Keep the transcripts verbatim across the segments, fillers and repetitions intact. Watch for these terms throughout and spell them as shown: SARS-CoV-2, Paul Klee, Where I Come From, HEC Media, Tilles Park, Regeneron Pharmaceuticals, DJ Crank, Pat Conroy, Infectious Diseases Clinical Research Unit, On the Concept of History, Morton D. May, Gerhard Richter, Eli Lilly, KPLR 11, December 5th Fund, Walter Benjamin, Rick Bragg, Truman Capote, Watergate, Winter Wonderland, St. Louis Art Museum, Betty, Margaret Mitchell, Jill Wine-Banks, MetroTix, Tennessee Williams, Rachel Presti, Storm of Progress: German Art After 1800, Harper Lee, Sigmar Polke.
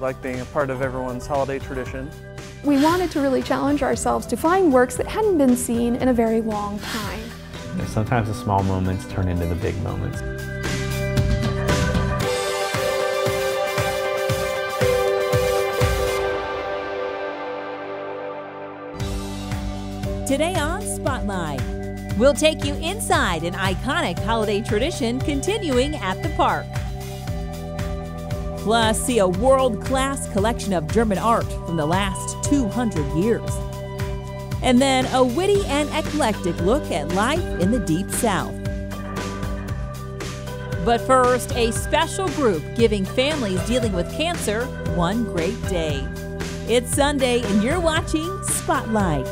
like being a part of everyone's holiday tradition. We wanted to really challenge ourselves to find works that hadn't been seen in a very long time. And sometimes the small moments turn into the big moments. Today on Spotlight, we'll take you inside an iconic holiday tradition continuing at the park. Plus, see a world-class collection of German art from the last two hundred years. And then a witty and eclectic look at life in the Deep South. But first, a special group giving families dealing with cancer one great day. It's Sunday and you're watching Spotlight.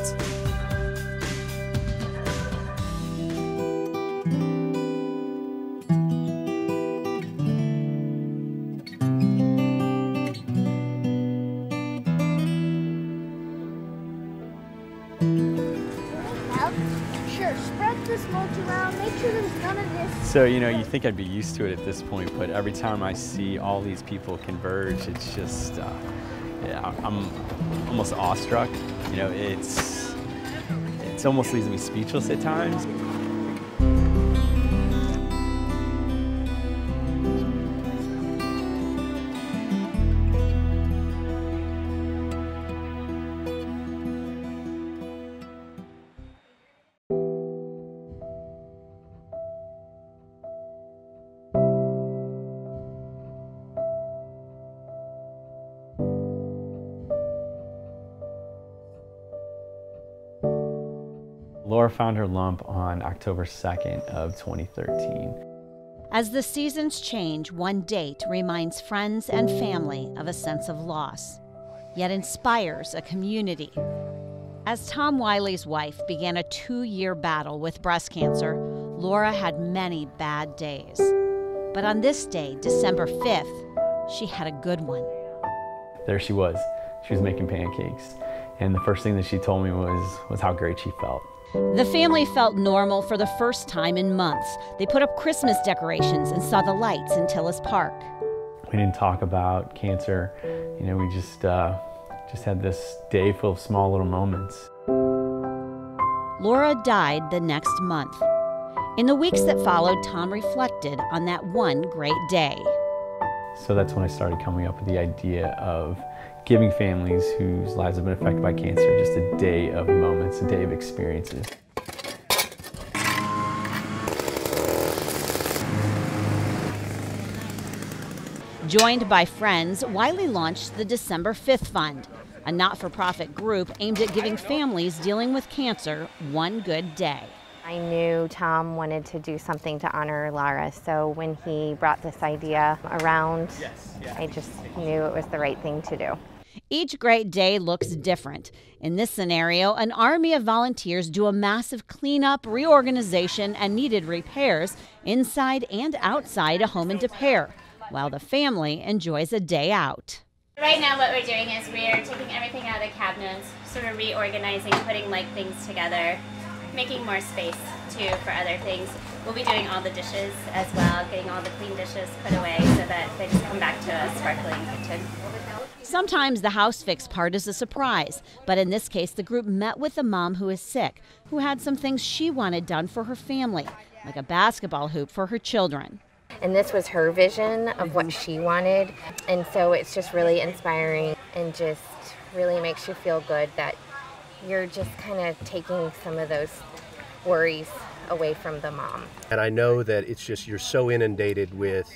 So, you know, you think I'd be used to it at this point, but every time I see all these people converge, it's just, uh, yeah, I'm almost awestruck. You know, it's, it's almost leaves me speechless at times. Laura found her lump on October second of twenty thirteen. As the seasons change, one date reminds friends and family of a sense of loss, yet inspires a community. As Tom Wiley's wife began a two-year battle with breast cancer, Laura had many bad days. But on this day, December fifth, she had a good one. There she was. She was making pancakes. And the first thing that she told me was, was how great she felt. The family felt normal for the first time in months. They put up Christmas decorations and saw the lights in Tilles Park. We didn't talk about cancer. You know, we just, uh, just had this day full of small little moments. Laura died the next month. In the weeks that followed, Tom reflected on that one great day. So that's when I started coming up with the idea of giving families whose lives have been affected by cancer just a day of moments, a day of experiences. Joined by friends, Wiley launched the December fifth Fund, a not-for-profit group aimed at giving families dealing with cancer one good day. I knew Tom wanted to do something to honor Laura, so when he brought this idea around, yes, yeah. I just knew it was the right thing to do. Each great day looks different. In this scenario, an army of volunteers do a massive cleanup, reorganization, and needed repairs inside and outside a home in De Pere, while the family enjoys a day out. Right now what we're doing is we're taking everything out of the cabinets, sort of reorganizing, putting like things together, making more space too for other things. We'll be doing all the dishes as well, getting all the clean dishes put away so that they just come back to a sparkling kitchen. Sometimes the house fix part is a surprise, but in this case the group met with a mom who is sick, who had some things she wanted done for her family, like a basketball hoop for her children. And this was her vision of what she wanted, and so it's just really inspiring and just really makes you feel good that you're just kind of taking some of those worries away from the mom. And I know that it's just, you're so inundated with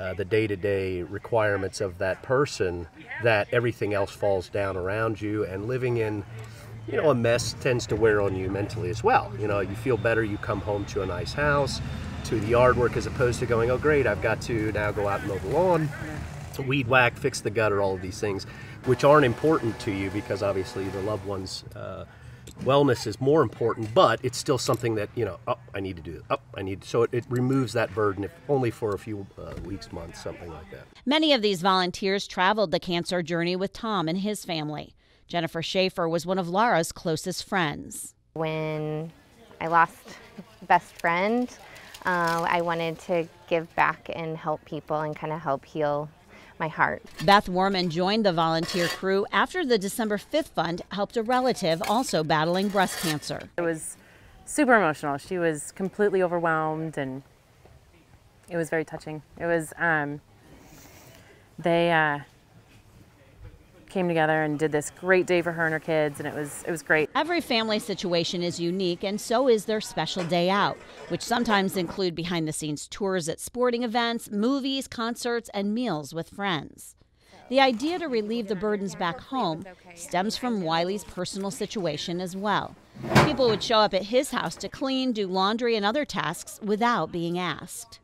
uh, the day-to-day requirements of that person that everything else falls down around you, and living in, you know, a mess tends to wear on you mentally as well. You know, you feel better, you come home to a nice house, to the yard work, as opposed to going, oh great, I've got to now go out and mow the lawn, weed whack, fix the gutter, all of these things, which aren't important to you because obviously the loved one's uh, wellness is more important, but it's still something that, you know, oh, I need to do, oh, I need to. So it, it removes that burden, if only for a few uh, weeks, months, something like that. Many of these volunteers traveled the cancer journey with Tom and his family. Jennifer Schaefer was one of Laura's closest friends. When I lost best friend, uh, I wanted to give back and help people and kind of help heal my heart. Beth Worman joined the volunteer crew after the December fifth Fund helped a relative also battling breast cancer. It was super emotional. She was completely overwhelmed, and it was very touching. It was, um, they uh, came together and did this great day for her and her kids, and it was, it was great. Every family situation is unique, and so is their special day out, which sometimes include behind-the-scenes tours at sporting events, movies, concerts, and meals with friends. The idea to relieve the burdens back home stems from Wiley's personal situation as well. People would show up at his house to clean, do laundry, and other tasks without being asked.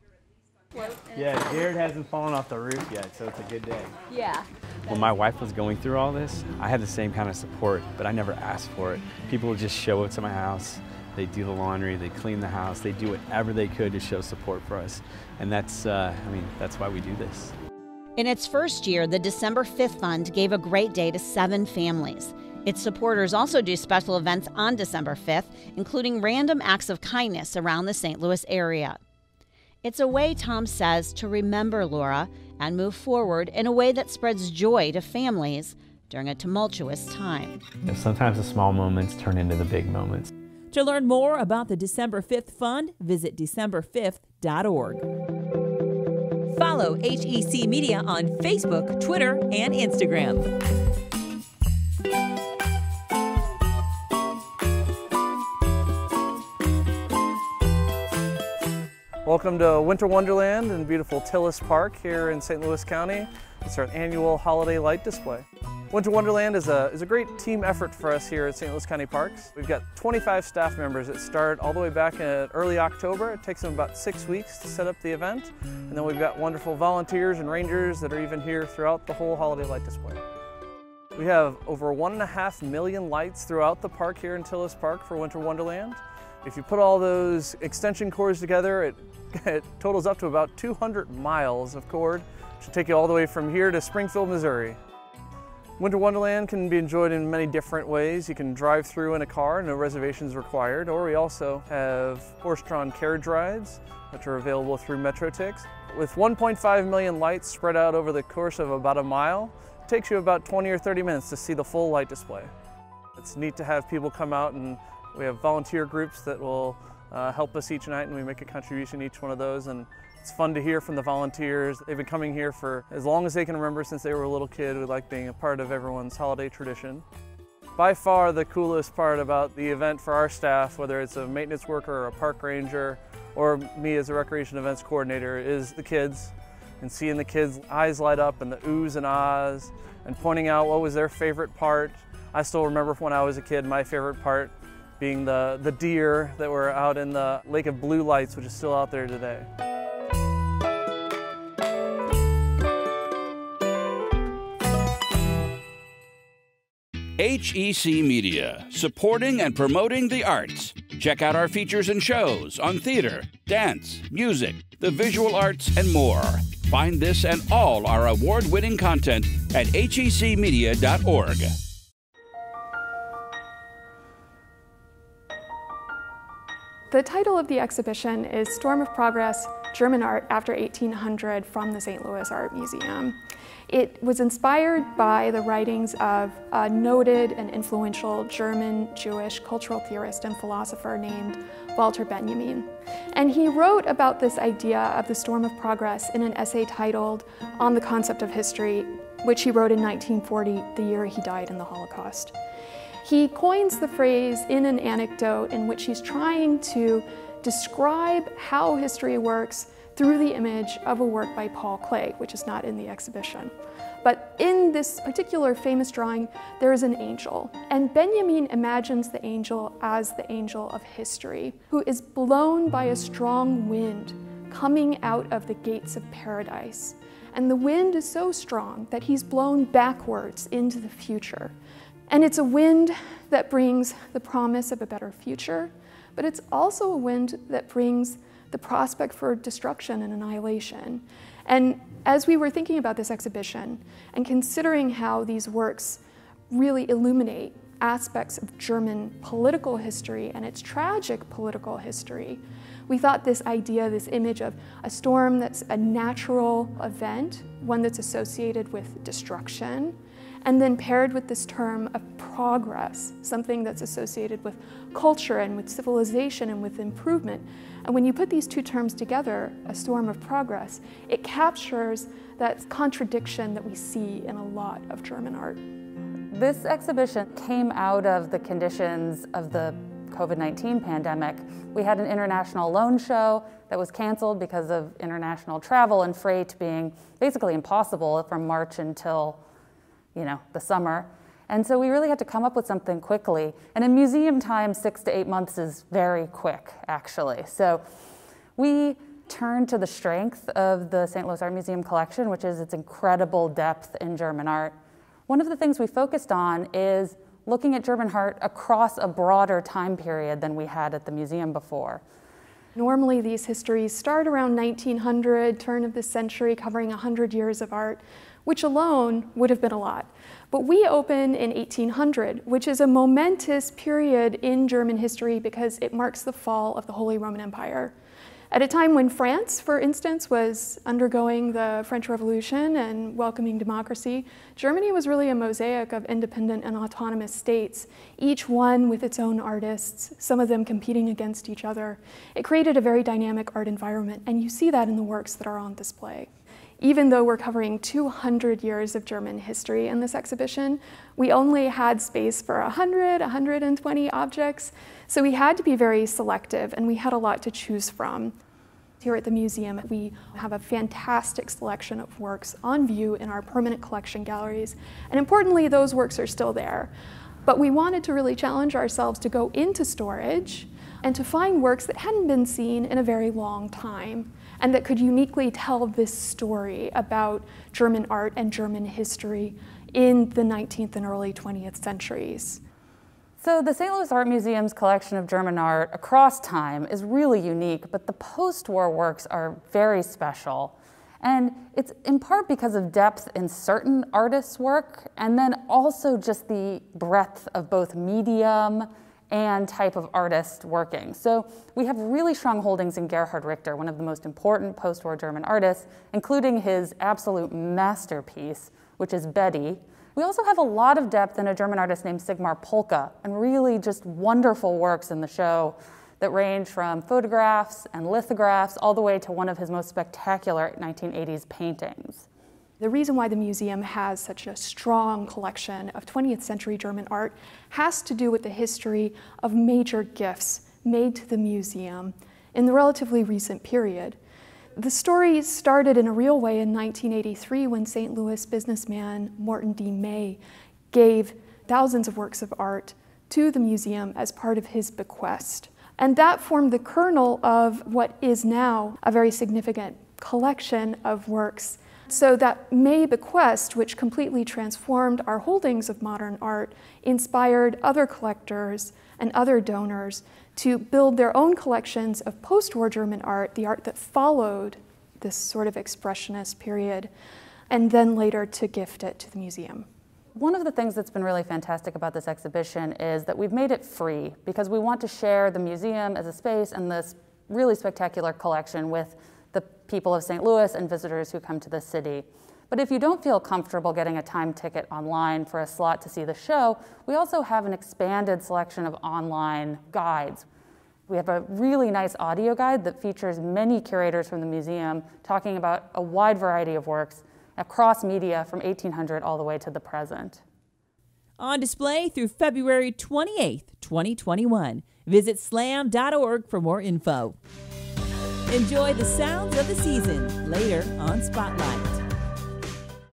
Yeah, Jared hasn't fallen off the roof yet, so it's a good day. Yeah. When my wife was going through all this, I had the same kind of support, but I never asked for it. People would just show up to my house. They do the laundry, they clean the house, they do whatever they could to show support for us. And that's, uh, I mean, that's why we do this. In its first year, the December fifth Fund gave a great day to seven families. Its supporters also do special events on December fifth, including random acts of kindness around the Saint Louis area. It's a way, Tom says, to remember Laura and move forward in a way that spreads joy to families during a tumultuous time. Sometimes the small moments turn into the big moments. To learn more about the December fifth Fund, visit December fifth dot org. Follow H E C Media on Facebook, Twitter, and Instagram. Welcome to Winter Wonderland in beautiful Tilles Park here in Saint Louis County. It's our annual holiday light display. Winter Wonderland is a, is a great team effort for us here at Saint Louis County Parks. We've got twenty-five staff members that start all the way back in early October. It takes them about six weeks to set up the event. And then we've got wonderful volunteers and rangers that are even here throughout the whole holiday light display. We have over one and a half million lights throughout the park here in Tilles Park for Winter Wonderland. If you put all those extension cords together, it, it totals up to about two hundred miles of cord. It should take you all the way from here to Springfield, Missouri. Winter Wonderland can be enjoyed in many different ways. You can drive through in a car, no reservations required, or we also have horse-drawn carriage rides, which are available through MetroTix. With one point five million lights spread out over the course of about a mile, it takes you about twenty or thirty minutes to see the full light display. It's neat to have people come out, and we have volunteer groups that will uh, help us each night, and we make a contribution each one of those. And it's fun to hear from the volunteers. They've been coming here for as long as they can remember since they were a little kid. We like being a part of everyone's holiday tradition. By far the coolest part about the event for our staff, whether it's a maintenance worker or a park ranger or me as a recreation events coordinator, is the kids, and seeing the kids' eyes light up and the oohs and ahs and pointing out what was their favorite part. I still remember when I was a kid, my favorite part being the, the deer that were out in the Lake of Blue Lights, which is still out there today. H E C Media, supporting and promoting the arts. Check out our features and shows on theater, dance, music, the visual arts, and more. Find this and all our award-winning content at H E C media dot org. The title of the exhibition is Storm of Progress: German Art After eighteen hundred from the Saint Louis Art Museum. It was inspired by the writings of a noted and influential German Jewish cultural theorist and philosopher named Walter Benjamin. And he wrote about this idea of the storm of progress in an essay titled On the Concept of History, which he wrote in nineteen forty, the year he died in the Holocaust. He coins the phrase in an anecdote in which he's trying to describe how history works through the image of a work by Paul Klee, which is not in the exhibition. But in this particular famous drawing, there is an angel. And Benjamin imagines the angel as the angel of history, who is blown by a strong wind coming out of the gates of paradise. And the wind is so strong that he's blown backwards into the future. And it's a wind that brings the promise of a better future, but it's also a wind that brings the prospect for destruction and annihilation. And as we were thinking about this exhibition and considering how these works really illuminate aspects of German political history and its tragic political history, we thought this idea, this image of a storm that's a natural event, one that's associated with destruction, and then paired with this term of progress, something that's associated with culture and with civilization and with improvement. And when you put these two terms together, a storm of progress, it captures that contradiction that we see in a lot of German art. This exhibition came out of the conditions of the COVID nineteen pandemic. We had an international loan show that was canceled because of international travel and freight being basically impossible from March until, you know, the summer. And so we really had to come up with something quickly. And in museum time, six to eight months is very quick, actually. So we turned to the strength of the Saint Louis Art Museum collection, which is its incredible depth in German art. One of the things we focused on is looking at German art across a broader time period than we had at the museum before. Normally, these histories start around nineteen hundred, turn of the century, covering one hundred years of art, which alone would have been a lot. But we open in eighteen hundred, which is a momentous period in German history because it marks the fall of the Holy Roman Empire. At a time when France, for instance, was undergoing the French Revolution and welcoming democracy, Germany was really a mosaic of independent and autonomous states, each one with its own artists, some of them competing against each other. It created a very dynamic art environment, and you see that in the works that are on display. Even though we're covering two hundred years of German history in this exhibition, we only had space for one hundred, one hundred twenty objects, so we had to be very selective and we had a lot to choose from. Here at the museum, we have a fantastic selection of works on view in our permanent collection galleries, and importantly, those works are still there. But we wanted to really challenge ourselves to go into storage and to find works that hadn't been seen in a very long time and that could uniquely tell this story about German art and German history in the nineteenth and early twentieth centuries. So the Saint Louis Art Museum's collection of German art across time is really unique, but the post-war works are very special. And it's in part because of depth in certain artists' work, and then also just the breadth of both medium and type of artist working. So we have really strong holdings in Gerhard Richter, one of the most important post-war German artists, including his absolute masterpiece, which is Betty. We also have a lot of depth in a German artist named Sigmar Polke, and really just wonderful works in the show that range from photographs and lithographs all the way to one of his most spectacular nineteen eighties paintings. The reason why the museum has such a strong collection of twentieth century German art has to do with the history of major gifts made to the museum in the relatively recent period. The story started in a real way in nineteen eighty-three when Saint Louis businessman Morton D. May gave thousands of works of art to the museum as part of his bequest. And that formed the kernel of what is now a very significant collection of works. So that May bequest, which completely transformed our holdings of modern art, inspired other collectors and other donors to build their own collections of post-war German art, the art that followed this sort of expressionist period, and then later to gift it to the museum. One of the things that's been really fantastic about this exhibition is that we've made it free because we want to share the museum as a space and this really spectacular collection with the people of Saint Louis and visitors who come to the city. But if you don't feel comfortable getting a time ticket online for a slot to see the show, we also have an expanded selection of online guides. We have a really nice audio guide that features many curators from the museum talking about a wide variety of works across media from eighteen hundred all the way to the present. On display through February twenty-eighth, twenty twenty-one. Visit slam dot org for more info. Enjoy the sounds of the season later on Spotlight.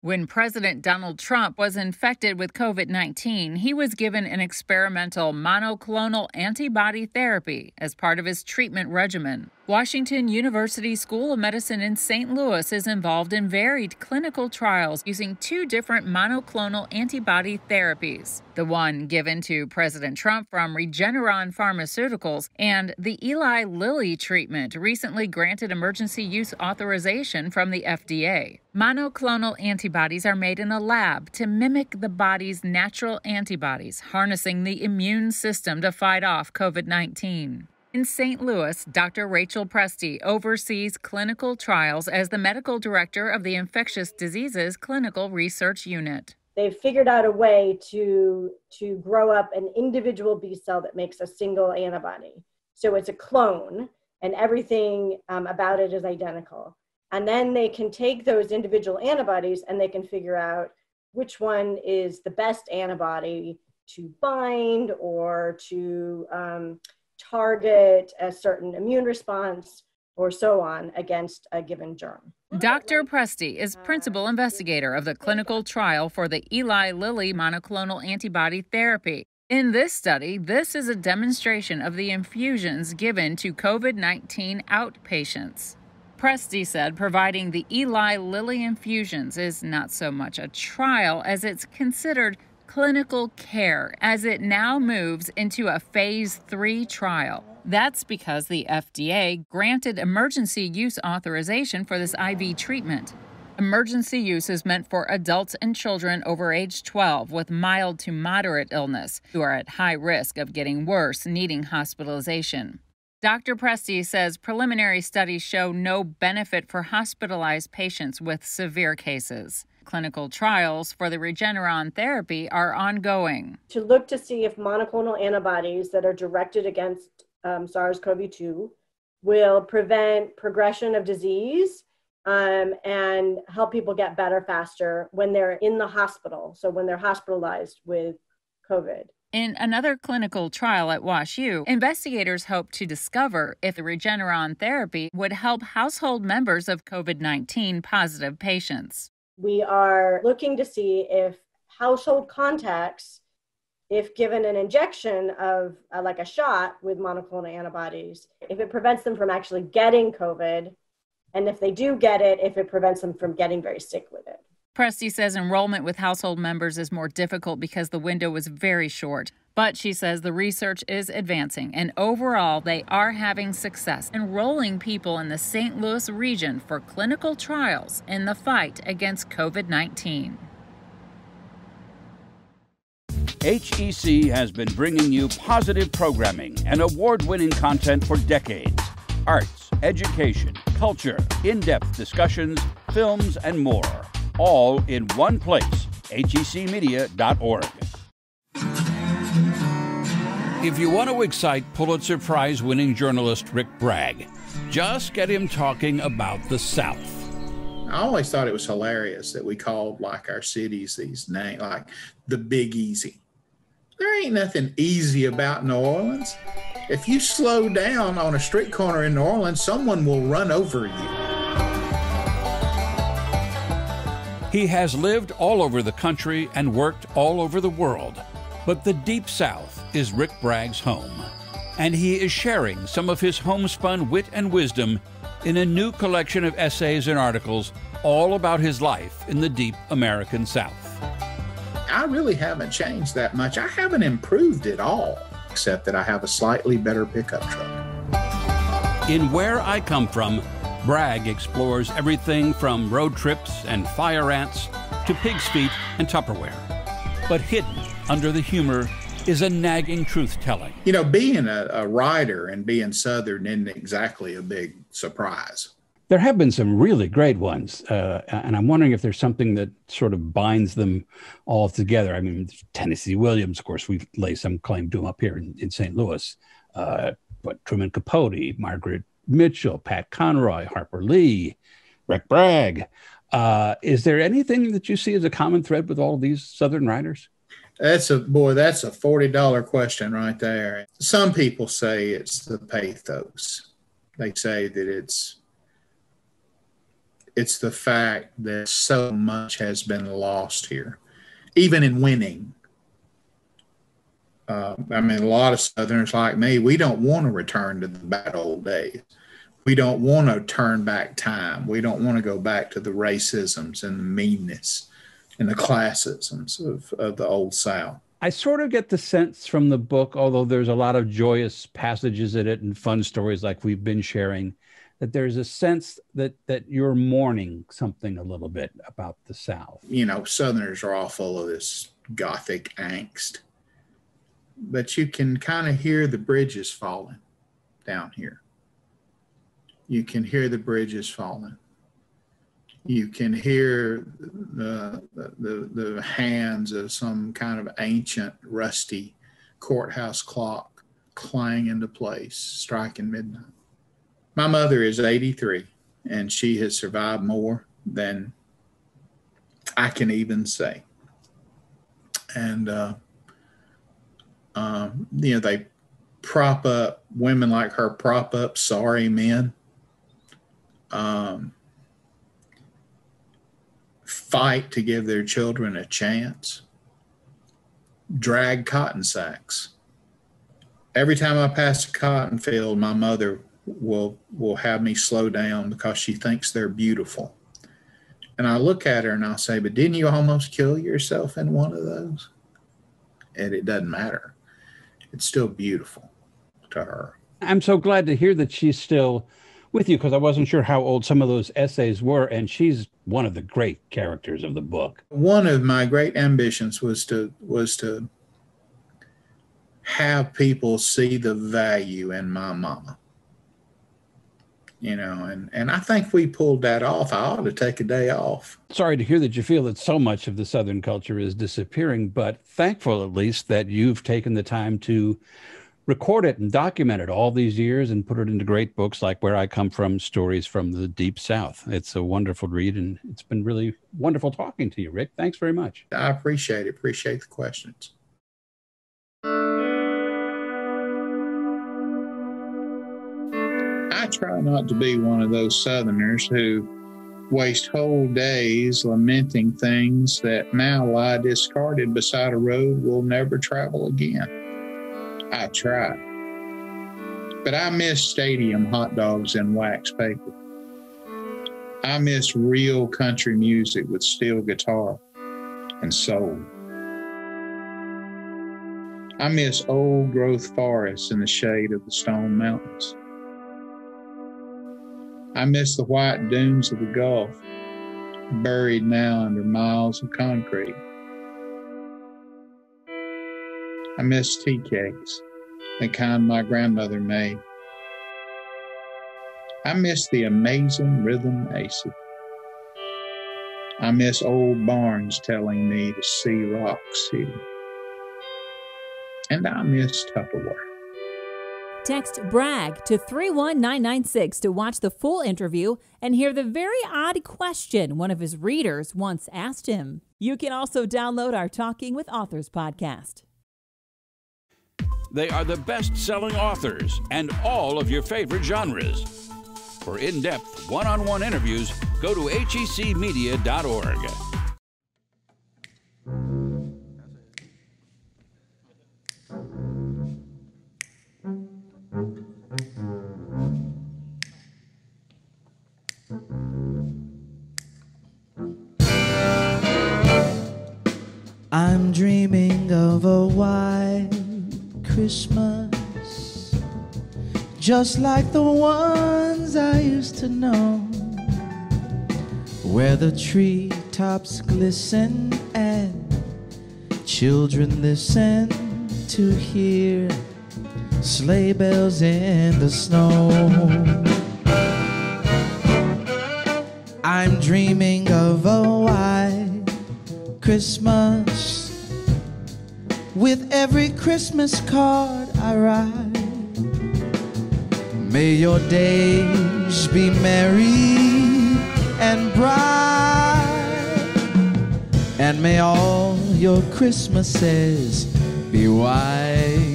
When President Donald Trump was infected with COVID nineteen, he was given an experimental monoclonal antibody therapy as part of his treatment regimen. Washington University School of Medicine in Saint Louis is involved in varied clinical trials using two different monoclonal antibody therapies, the one given to President Trump from Regeneron Pharmaceuticals and the Eli Lilly treatment recently granted emergency use authorization from the F D A. Monoclonal antibodies are made in a lab to mimic the body's natural antibodies, harnessing the immune system to fight off COVID nineteen. In Saint Louis, Doctor Rachel Presti oversees clinical trials as the medical director of the Infectious Diseases Clinical Research Unit. They've figured out a way to, to grow up an individual B cell that makes a single antibody. So it's a clone, and everything um, about it is identical. And then they can take those individual antibodies and they can figure out which one is the best antibody to bind or to um, target a certain immune response or so on against a given germ. Doctor Presti is principal investigator of the clinical trial for the Eli Lilly monoclonal antibody therapy. In this study, this is a demonstration of the infusions given to COVID nineteen outpatients. Presti said providing the Eli Lilly infusions is not so much a trial as it's considered clinical care as it now moves into a phase three trial. That's because the F D A granted emergency use authorization for this I V treatment. Emergency use is meant for adults and children over age twelve with mild to moderate illness who are at high risk of getting worse, needing hospitalization. Doctor Presti says preliminary studies show no benefit for hospitalized patients with severe cases. Clinical trials for the Regeneron therapy are ongoing. To look to see if monoclonal antibodies that are directed against um, SARS CoV two will prevent progression of disease um, and help people get better faster when they're in the hospital, so when they're hospitalized with COVID. In another clinical trial at Wash U, investigators hope to discover if the Regeneron therapy would help household members of COVID nineteen positive patients. We are looking to see if household contacts, if given an injection of uh, like a shot with monoclonal antibodies, if it prevents them from actually getting COVID, and if they do get it, if it prevents them from getting very sick with it. Presti says enrollment with household members is more difficult because the window was very short. But she says the research is advancing, and overall they are having success enrolling people in the Saint Louis region for clinical trials in the fight against COVID nineteen. H E C has been bringing you positive programming and award-winning content for decades. Arts, education, culture, in-depth discussions, films, and more. All in one place, H E C media dot org. If you want to excite Pulitzer Prize-winning journalist Rick Bragg, just get him talking about the South. I always thought it was hilarious that we called like our cities these names, like the Big Easy. There ain't nothing easy about New Orleans. If you slow down on a street corner in New Orleans, someone will run over you. He has lived all over the country and worked all over the world, but the Deep South is Rick Bragg's home, and he is sharing some of his homespun wit and wisdom in a new collection of essays and articles all about his life in the deep American South. I really haven't changed that much. I haven't improved at all, except that I have a slightly better pickup truck. In Where I Come From, Bragg explores everything from road trips and fire ants to pig's feet and Tupperware. But hidden under the humor is a nagging truth-telling. You know, being a, a writer and being Southern isn't exactly a big surprise. There have been some really great ones, uh, and I'm wondering if there's something that sort of binds them all together. I mean, Tennessee Williams, of course, we lay some claim to him up here in, in Saint Louis, uh, but Truman Capote, Margaret Mitchell, Pat Conroy, Harper Lee, Rick Bragg. Uh, is there anything that you see as a common thread with all of these Southern writers? That's a, boy, that's a forty dollar question right there. Some people say it's the pathos. They say that it's, it's the fact that so much has been lost here, even in winning. Uh, I mean, a lot of Southerners like me, we don't want to return to the bad old days. We don't want to turn back time. We don't want to go back to the racisms and the meanness and the classisms of, of the Old South. I sort of get the sense from the book, although there's a lot of joyous passages in it and fun stories like we've been sharing, that there's a sense that that you're mourning something a little bit about the South. You know, Southerners are all full of this Gothic angst, but you can kind of hear the bridges falling down here. You can hear the bridges falling. You can hear the, the, the hands of some kind of ancient, rusty courthouse clock clang into place, striking midnight. My mother is eighty-three, and she has survived more than I can even say. And, uh, uh, you know, they prop up, women like her prop up sorry men. Um, fight to give their children a chance, drag cotton sacks. Every time I pass a cotton field, my mother will will have me slow down because she thinks they're beautiful. And I look at her and I'll say, but didn't you almost kill yourself in one of those? And it doesn't matter. It's still beautiful to her. I'm so glad to hear that she's still with you, because I wasn't sure how old some of those essays were, and she's one of the great characters of the book. One of my great ambitions was to was to have people see the value in my mama, you know, and and I think we pulled that off. I ought to take a day off. Sorry to hear that you feel that so much of the Southern culture is disappearing, but thankful at least that you've taken the time to record it and document it all these years and put it into great books like Where I Come From, Stories from the Deep South. It's a wonderful read, and it's been really wonderful talking to you, Rick. Thanks very much. I appreciate it. Appreciate the questions. I try not to be one of those Southerners who waste whole days lamenting things that now lie discarded beside a road we'll never travel again. I tried, but I miss stadium hot dogs and wax paper. I miss real country music with steel guitar and soul. I miss old growth forests in the shade of the Stone Mountains. I miss the white dunes of the Gulf, buried now under miles of concrete. I miss tea cakes, the kind my grandmother made. I miss the amazing rhythm acid. I miss old barns telling me to see Rock City. And I miss Tupperware. Text BRAGG to three one nine nine six to watch the full interview and hear the very odd question one of his readers once asked him. You can also download our Talking with Authors podcast. They are the best-selling authors and all of your favorite genres. For in-depth, one-on-one interviews, go to H E C media dot org. I'm dreaming of a wide Christmas, just like the ones I used to know, where the treetops glisten and children listen to hear sleigh bells in the snow. I'm dreaming of a white Christmas, with every Christmas card I write. May your days be merry and bright, and may all your Christmases be white.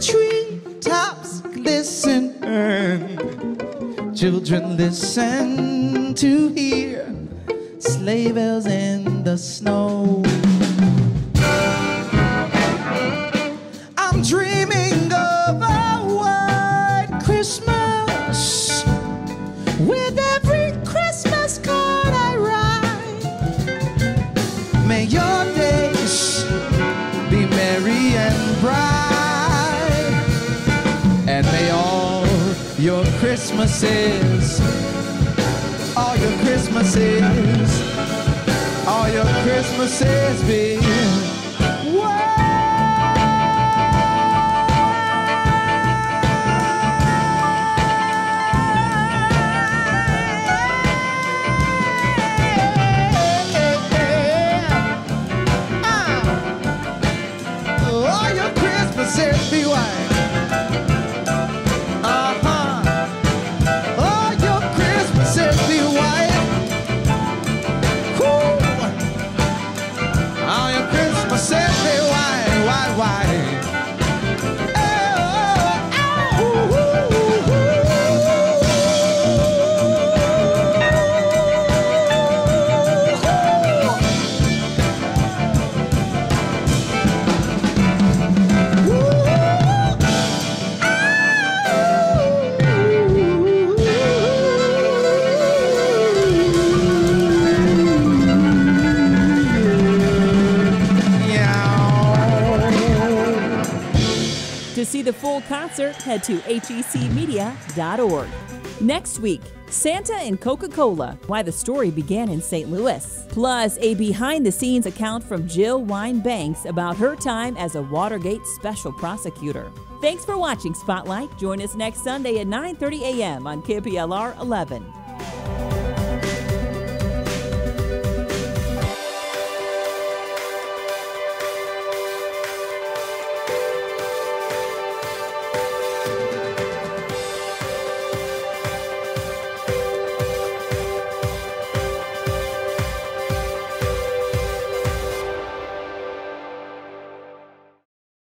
treetops glisten, and children listen to hear sleigh bells in the snow. I'm dreaming of a white Christmas with every Christmas card I write. May your days be merry and bright, and may all your Christmases, all your Christmases, all your Christmases be. To see the full concert, head to H E C media dot org. Next week, Santa and Coca-Cola, why the story began in Saint Louis. Plus, a behind-the-scenes account from Jill Wine-Banks about her time as a Watergate special prosecutor. Thanks for watching Spotlight. Join us next Sunday at nine thirty a m on K P L R eleven.